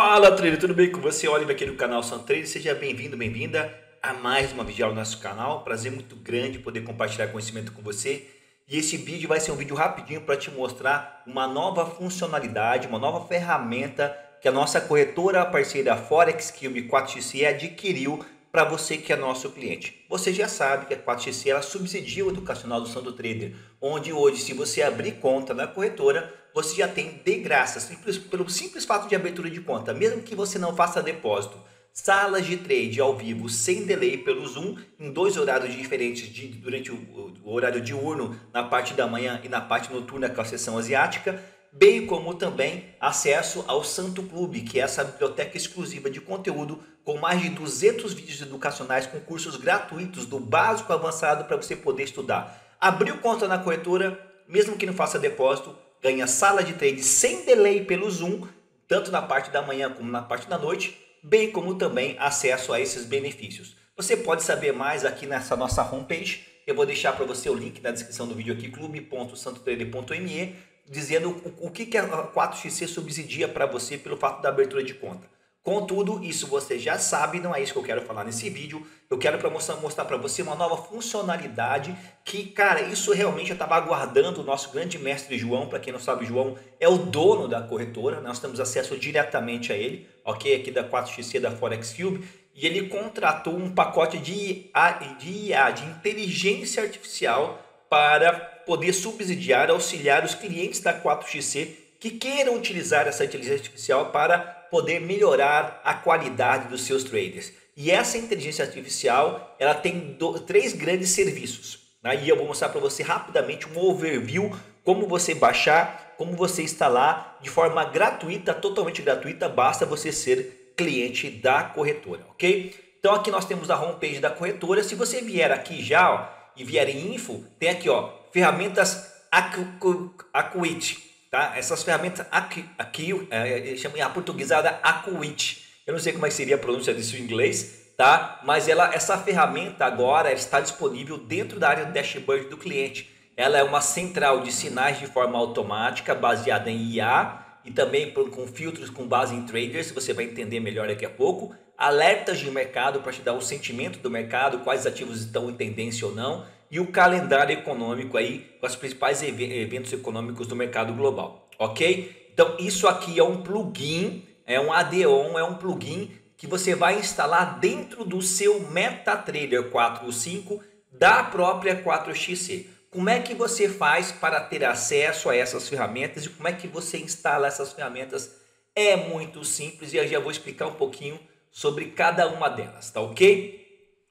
Fala, trader, tudo bem com você? Oliver aqui do canal Santo Trader, seja bem-vindo, bem-vinda a mais uma videoaula no nosso canal. Prazer muito grande poder compartilhar conhecimento com você. E esse vídeo vai ser um vídeo rapidinho para te mostrar uma nova funcionalidade, uma nova ferramenta que a nossa corretora parceira Forex Cube 4XC adquiriu para você que é nosso cliente. Você já sabe que a 4XC ela subsidia o educacional do Santo Trader, onde hoje, se você abrir conta na corretora, você já tem de graça, pelo simples fato de abertura de conta, mesmo que você não faça depósito, salas de trade ao vivo, sem delay, pelo Zoom, em dois horários diferentes, durante o horário diurno, na parte da manhã e na parte noturna com a sessão asiática, bem como também acesso ao Santo Clube, que é essa biblioteca exclusiva de conteúdo com mais de 200 vídeos educacionais com cursos gratuitos do básico avançado para você poder estudar. Abriu conta na corretora, mesmo que não faça depósito, ganha sala de trade sem delay pelo Zoom, tanto na parte da manhã como na parte da noite, bem como também acesso a esses benefícios. Você pode saber mais aqui nessa nossa homepage. Eu vou deixar para você o link na descrição do vídeo aqui, clube.santotrader.me, dizendo o que a 4XC subsidia para você pelo fato da abertura de conta. Contudo, isso você já sabe, não é isso que eu quero falar nesse vídeo. Eu quero mostrar para você uma nova funcionalidade que, cara, isso realmente eu estava aguardando. O nosso grande mestre João, para quem não sabe, João é o dono da corretora. Nós temos acesso diretamente a ele, ok? Aqui da 4XC, da Forex Cube. E ele contratou um pacote de inteligência artificial, para poder subsidiar, auxiliar os clientes da 4XC que queiram utilizar essa inteligência artificial para poder melhorar a qualidade dos seus traders. E essa inteligência artificial, ela tem três grandes serviços, né? E eu vou mostrar para você rapidamente um overview, como você baixar, como você instalar de forma gratuita, totalmente gratuita, basta você ser cliente da corretora, ok? Então aqui nós temos a homepage da corretora. Se você vier aqui já, ó, e vier em info, tem aqui, ó, ferramentas Aquitools. Tá? Essas ferramentas aqui eu chamo a portuguesada Aquitools. Eu não sei como é que seria a pronúncia disso em inglês, tá? Mas essa ferramenta agora está disponível dentro da área do dashboard do cliente. Ela é uma central de sinais de forma automática, baseada em IA e também com filtros com base em traders. Você vai entender melhor daqui a pouco. Alertas de mercado para te dar o sentimento do mercado, quais ativos estão em tendência ou não. E o calendário econômico aí, com os principais eventos econômicos do mercado global, ok? Então isso aqui é um plugin, é um add-on, é um plugin que você vai instalar dentro do seu MetaTrader 4 ou 5 da própria 4XC. Como é que você faz para ter acesso a essas ferramentas e como é que você instala essas ferramentas? É muito simples e eu já vou explicar um pouquinho sobre cada uma delas, tá ok?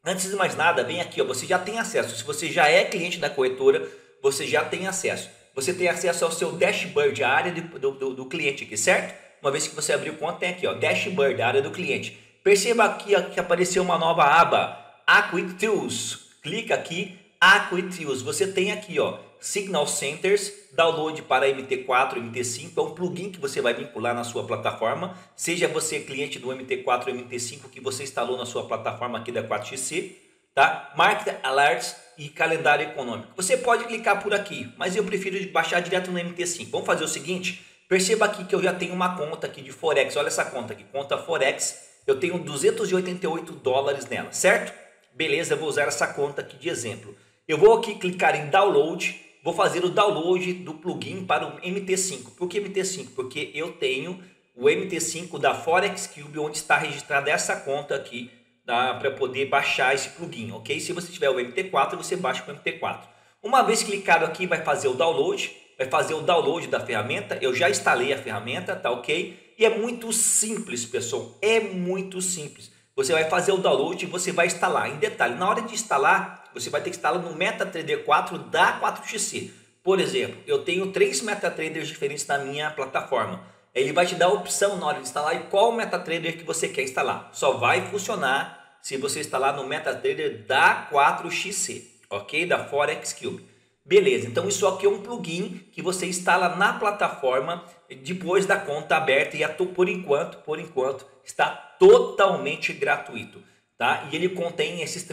Antes de mais nada, vem aqui, ó, você já tem acesso. Se você já é cliente da corretora, você já tem acesso. Você tem acesso ao seu dashboard, a área do cliente aqui, certo? Uma vez que você abriu conta, tem aqui, ó, dashboard, a área do cliente. Perceba aqui ó, que apareceu uma nova aba, Aquitools. Clica aqui, Aquitools. Você tem aqui, ó, Signal Centers, download para MT4, MT5, é um plugin que você vai vincular na sua plataforma, seja você cliente do MT4 ou MT5 que você instalou na sua plataforma aqui da 4XC, tá? Market Alerts e calendário econômico. Você pode clicar por aqui, mas eu prefiro baixar direto no MT5. Vamos fazer o seguinte, perceba aqui que eu já tenho uma conta aqui de Forex, olha essa conta aqui, conta Forex, eu tenho 288 dólares nela, certo? Beleza, eu vou usar essa conta aqui de exemplo. Eu vou aqui clicar em Download, vou fazer o download do plugin para o MT5. Por que MT5? Porque eu tenho o MT5 da Forex Cube, onde está registrada essa conta aqui, tá? Para poder baixar esse plugin, ok? Se você tiver o MT4, você baixa o MT4. Uma vez clicado aqui, vai fazer o download da ferramenta. Eu já instalei a ferramenta, tá ok? E é muito simples, pessoal, é muito simples. Você vai fazer o download e você vai instalar. Em detalhe, na hora de instalar, você vai ter que instalar no MetaTrader 4 da 4XC. Por exemplo, eu tenho três MetaTraders diferentes na minha plataforma. Ele vai te dar a opção na hora de instalar e qual MetaTrader que você quer instalar. Só vai funcionar se você instalar no MetaTrader da 4XC, ok? Da Forex Cube. Beleza, então isso aqui é um plugin que você instala na plataforma depois da conta aberta e por enquanto está totalmente gratuito, tá? E ele contém essas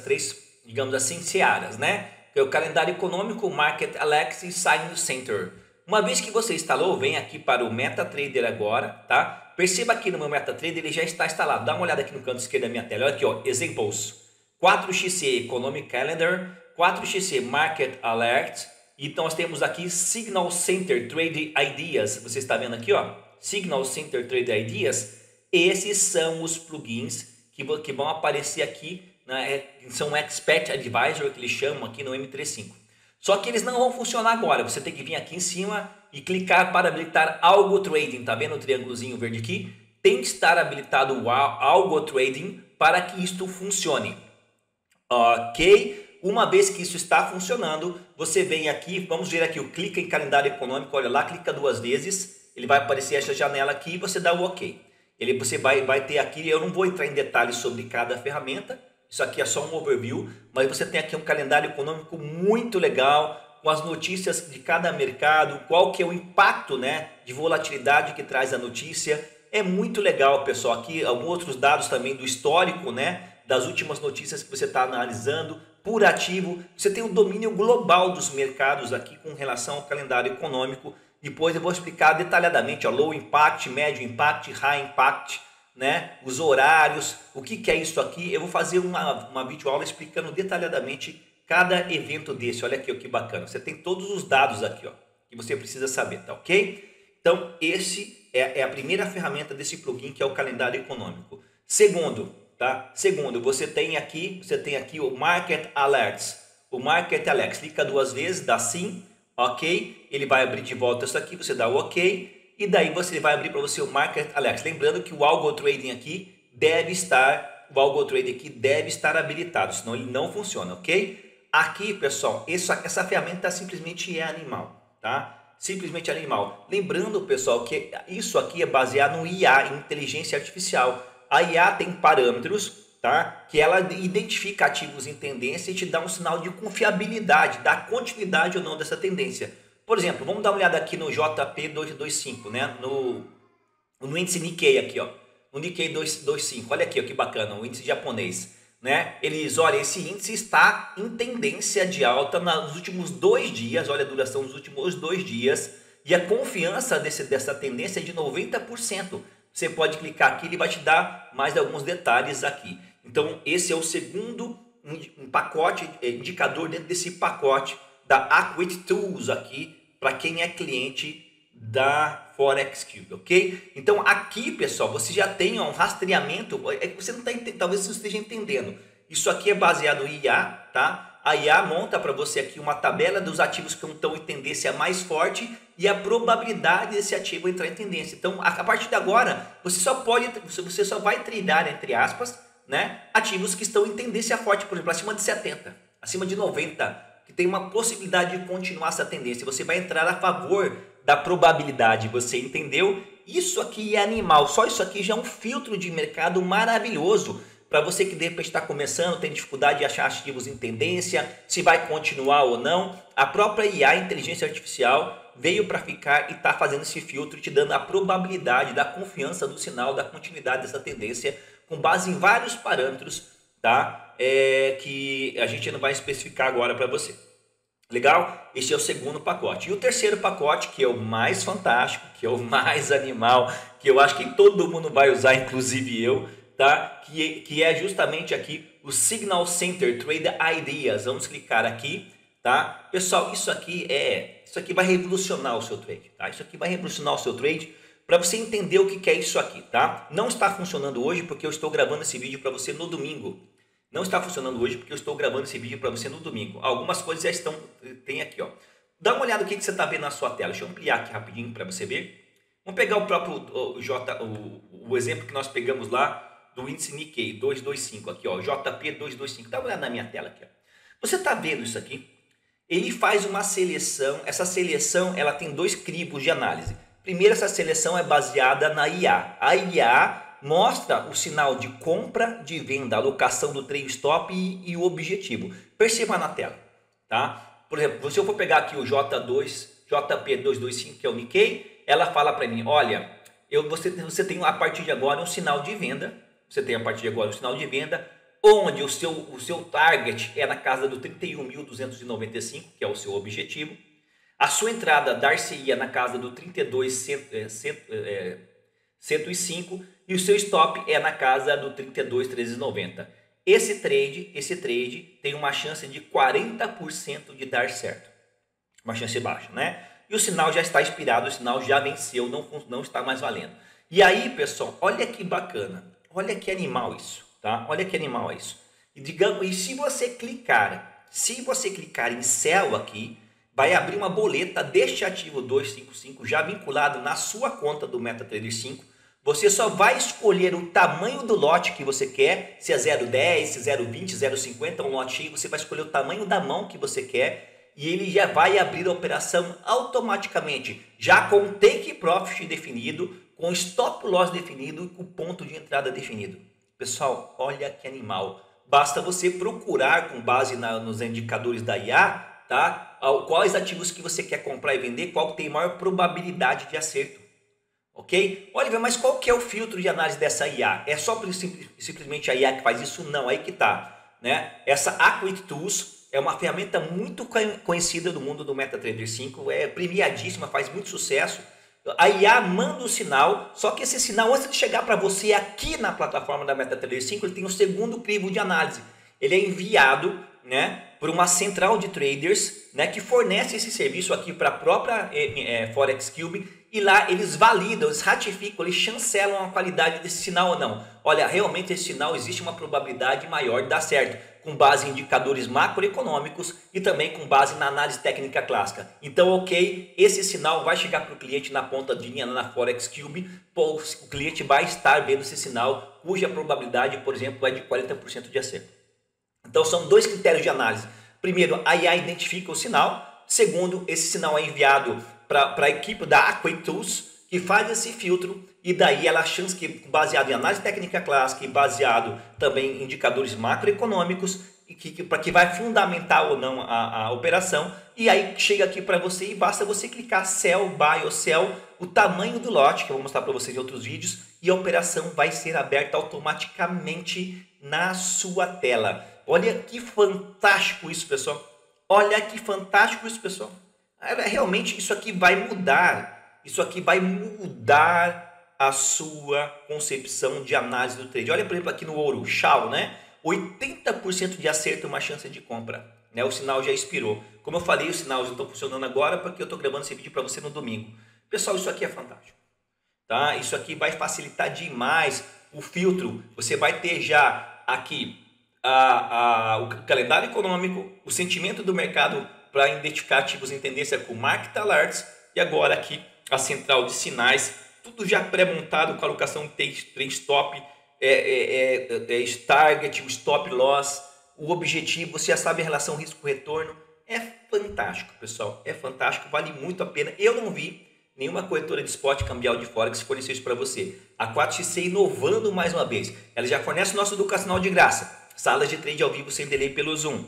três, digamos assim, searas, né? Que é o calendário econômico, Market Alerts e Signal Center. Uma vez que você instalou, vem aqui para o MetaTrader agora, tá? Perceba aqui no meu MetaTrader, ele já está instalado. Dá uma olhada aqui no canto esquerdo da minha tela. Olha aqui, ó, Examples, 4XC Economic Calendar, 4XC Market Alert. Então nós temos aqui Signal Center Trade Ideas. Você está vendo aqui, ó, Signal Center Trade Ideas. Esses são os plugins que vão aparecer aqui, né? São Expert Advisor, que eles chamam aqui no M35. Só que eles não vão funcionar agora. Você tem que vir aqui em cima e clicar para habilitar Algo Trading. Tá vendo o triângulozinho verde aqui? Tem que estar habilitado o Algo Trading para que isto funcione. Ok? Uma vez que isso está funcionando, você vem aqui, vamos ver aqui, o clica em calendário econômico, olha lá, clica duas vezes, ele vai aparecer essa janela aqui e você dá o OK. Ele, você vai ter aqui, eu não vou entrar em detalhes sobre cada ferramenta, isso aqui é só um overview, mas você tem aqui um calendário econômico muito legal, com as notícias de cada mercado, qual que é o impacto, né, de volatilidade que traz a notícia. É muito legal, pessoal. Aqui alguns outros dados também do histórico, né, das últimas notícias que você está analisando, por ativo. Você tem um domínio global dos mercados aqui com relação ao calendário econômico. Depois eu vou explicar detalhadamente, ó, low impact, médio impact, high impact, né? Os horários, o que, que é isso aqui. Eu vou fazer uma videoaula explicando detalhadamente cada evento desse. Olha aqui, ó, que bacana. Você tem todos os dados aqui, ó, que você precisa saber, tá ok? Então, esse é a primeira ferramenta desse plugin, que é o calendário econômico. Segundo, tá? Segundo, você tem aqui o Market Alerts. O Market Alerts, clica duas vezes, dá sim. Ok, ele vai abrir de volta isso aqui, você dá o OK e daí você vai abrir para você o Market Alerts. Lembrando que o Algo Trading aqui deve estar, o Algo Trading aqui deve estar habilitado, senão ele não funciona, ok? Aqui, pessoal, essa ferramenta simplesmente é animal, tá? Simplesmente animal. Lembrando, pessoal, que isso aqui é baseado no IA, em inteligência artificial. A IA tem parâmetros, tá? Que ela identifica ativos em tendência e te dá um sinal de confiabilidade, da continuidade ou não dessa tendência. Por exemplo, vamos dar uma olhada aqui no JP225, né? No índice Nikkei aqui, ó. No Nikkei 225, olha aqui, ó, que bacana, o índice japonês, né? Eles, olha, esse índice está em tendência de alta nos últimos 2 dias, olha a duração dos últimos 2 dias, e a confiança dessa tendência é de 90%. Você pode clicar aqui, ele vai te dar mais alguns detalhes aqui. Então, esse é o segundo pacote, indicador dentro desse pacote da Aquitools aqui, para quem é cliente da Forex Cube, ok? Então, aqui, pessoal, você já tem um rastreamento, você não tá, talvez você não esteja entendendo. Isso aqui é baseado em IA, tá? A IA monta para você aqui uma tabela dos ativos que estão em tendência mais forte e a probabilidade desse ativo entrar em tendência. Então, a partir de agora, você só vai treinar, entre aspas, né, ativos que estão em tendência forte, por exemplo, acima de 70, acima de 90, que tem uma possibilidade de continuar essa tendência. Você vai entrar a favor da probabilidade, você entendeu? Isso aqui é animal, só isso aqui já é um filtro de mercado maravilhoso. Para você que de repente está começando, tem dificuldade de achar ativos em tendência, se vai continuar ou não, a própria IA, inteligência artificial, veio para ficar e está fazendo esse filtro, te dando a probabilidade da confiança do sinal, da continuidade dessa tendência, com base em vários parâmetros, tá? Que a gente não vai especificar agora para você. Legal? Esse é o segundo pacote. E o terceiro pacote, que é o mais fantástico, que é o mais animal, que eu acho que todo mundo vai usar, inclusive eu, tá? Que é justamente aqui o Signal Center Trade Ideas. Vamos clicar aqui, tá? Pessoal, isso aqui vai revolucionar o seu trade, tá? Isso aqui vai revolucionar o seu trade, para você entender o que é isso aqui, tá? Não está funcionando hoje porque eu estou gravando esse vídeo para você no domingo. Não está funcionando hoje porque eu estou gravando esse vídeo para você no domingo. Algumas coisas já estão, tem aqui, ó. Dá uma olhada o que você está vendo na sua tela. Deixa eu ampliar aqui rapidinho para você ver. Vamos pegar o próprio o exemplo que nós pegamos lá, do índice Nikkei 225 aqui, ó, JP225. Dá uma olhada na minha tela aqui, ó. Você tá vendo isso aqui? Ele faz uma seleção. Essa seleção, ela tem 2 cribos de análise. Primeiro, essa seleção é baseada na IA. A IA mostra o sinal de compra, de venda, alocação do trade stop e o objetivo. Perceba na tela, tá? Por exemplo, se eu for pegar aqui o JP225, que é o Nikkei, ela fala para mim, olha, você tem a partir de agora um sinal de venda. Você tem a partir de agora um sinal de venda, onde o seu target é na casa do 31.295, que é o seu objetivo. A sua entrada dar-se-ia na casa do 32.100, 105 e o seu stop é na casa do 32.390. Esse trade tem uma chance de 40% de dar certo. Uma chance baixa, né? E o sinal já está expirado, o sinal já venceu, não está mais valendo. E aí, pessoal, olha que bacana. Olha que animal isso, tá? Olha que animal é isso. E digamos, e se você clicar em sell aqui, vai abrir uma boleta deste ativo 255 já vinculado na sua conta do MetaTrader 5. Você só vai escolher o tamanho do lote que você quer, se é 0,10, se é 0,20, 0,50, um lote cheio, você vai escolher o tamanho da mão que você quer e ele já vai abrir a operação automaticamente, já com take profit definido, com stop loss definido e com ponto de entrada definido. Pessoal, olha que animal. Basta você procurar com base nos indicadores da IA, tá? Quais ativos que você quer comprar e vender, qual tem maior probabilidade de acerto. Ok? Oliver, mas qual que é o filtro de análise dessa IA? É só simplesmente a IA que faz isso? Não, aí que tá, né? Essa Aquitools é uma ferramenta muito conhecida do mundo do MetaTrader 5, é premiadíssima, faz muito sucesso. A IA manda um sinal, só que esse sinal, antes de chegar para você aqui na plataforma da MetaTrader 5, ele tem um segundo crivo de análise. Ele é enviado, né, por uma central de traders, né, que fornece esse serviço aqui para a própria Forex Cube. E lá eles validam, eles ratificam, eles chancelam a qualidade desse sinal ou não. Olha, realmente esse sinal existe uma probabilidade maior de dar certo, com base em indicadores macroeconômicos e também com base na análise técnica clássica. Então, ok, esse sinal vai chegar para o cliente na ponta de linha na Forex Cube, o cliente vai estar vendo esse sinal, cuja probabilidade, por exemplo, é de 40% de acerto. Então, são dois critérios de análise. Primeiro, a IA identifica o sinal. Segundo, esse sinal é enviado para a equipe da Aquitools, que faz esse filtro, e daí ela chance que, baseado em análise técnica clássica e baseado também em indicadores macroeconômicos, para que vai fundamentar ou não a operação, e aí chega aqui para você e basta você clicar sell, buy ou sell, o tamanho do lote, que eu vou mostrar para vocês em outros vídeos, e a operação vai ser aberta automaticamente na sua tela. Olha que fantástico isso, pessoal. Olha que fantástico isso, pessoal. Realmente isso aqui vai mudar. Isso aqui vai mudar a sua concepção de análise do trade. Olha, por exemplo, aqui no ouro, XAU, né? 80% de acerto, uma chance de compra, né? O sinal já expirou. Como eu falei, os sinais estão funcionando agora porque eu estou gravando esse vídeo para você no domingo. Pessoal, isso aqui é fantástico, tá? Isso aqui vai facilitar demais o filtro. Você vai ter já aqui o calendário econômico, o sentimento do mercado, para identificar ativos em tendência com Market Alerts, e agora aqui a central de sinais, tudo já pré-montado com alocação trade-stop, target, stop loss, o objetivo, você já sabe a relação risco-retorno, é fantástico, pessoal, é fantástico, vale muito a pena. Eu não vi nenhuma corretora de Spot Cambial de Forex fornecer isso para você. A 4XC inovando mais uma vez, ela já fornece o nosso educacional de graça, salas de trade ao vivo sem delay pelo Zoom,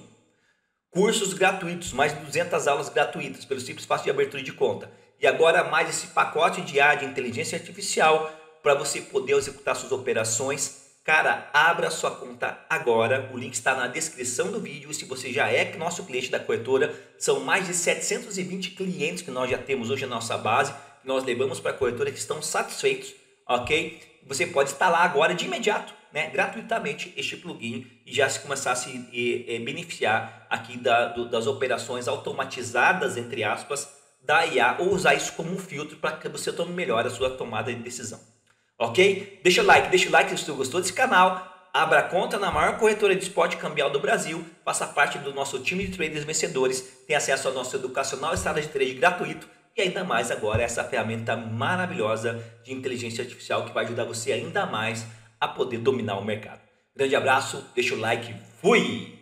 cursos gratuitos, mais de 200 aulas gratuitas, pelo simples fácil de abertura de conta. E agora mais esse pacote de IA de inteligência artificial para você poder executar suas operações. Cara, abra sua conta agora. O link está na descrição do vídeo. E se você já é nosso cliente da corretora, são mais de 720 clientes que nós já temos hoje na nossa base, que nós levamos para a corretora, que estão satisfeitos, ok? Você pode instalar agora de imediato, né, gratuitamente este plugin e já se começar a se beneficiar aqui das operações automatizadas, entre aspas, da IA, ou usar isso como um filtro para que você tome melhor a sua tomada de decisão. Ok? Deixa o like se você gostou desse canal, abra a conta na maior corretora de Spot Cambial do Brasil, faça parte do nosso time de traders vencedores, tem acesso ao nosso educacional estrada de trade gratuito e ainda mais agora essa ferramenta maravilhosa de inteligência artificial que vai ajudar você ainda mais a poder dominar o mercado. Grande abraço, deixa o like, fui!